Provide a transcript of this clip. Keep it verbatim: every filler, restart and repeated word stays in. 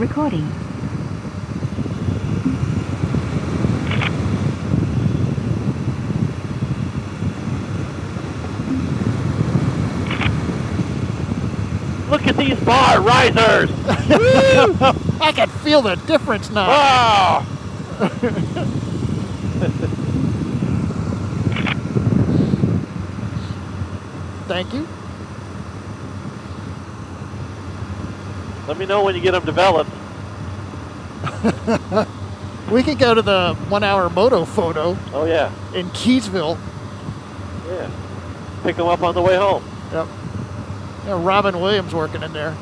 recording. Look at these bar risers! I can feel the difference now. Wow! Thank you. Let me know when you get them developed. We could go to the one-hour Moto Photo. Oh yeah. In Keysville. Yeah. Pick them up on the way home. Yep. Yeah, Robin Williams working in there.